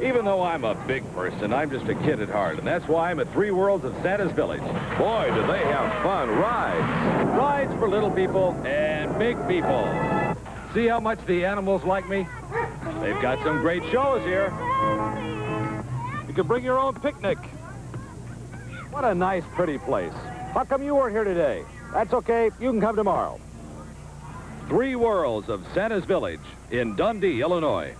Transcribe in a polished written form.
Even though I'm a big person, I'm just a kid at heart, and that's why I'm at Three Worlds of Santa's Village. Boy, do they have fun rides. Rides for little people and big people. See how much the animals like me? They've got some great shows here. You can bring your own picnic. What a nice, pretty place. How come you weren't here today? That's okay, you can come tomorrow. Three Worlds of Santa's Village in Dundee, Illinois.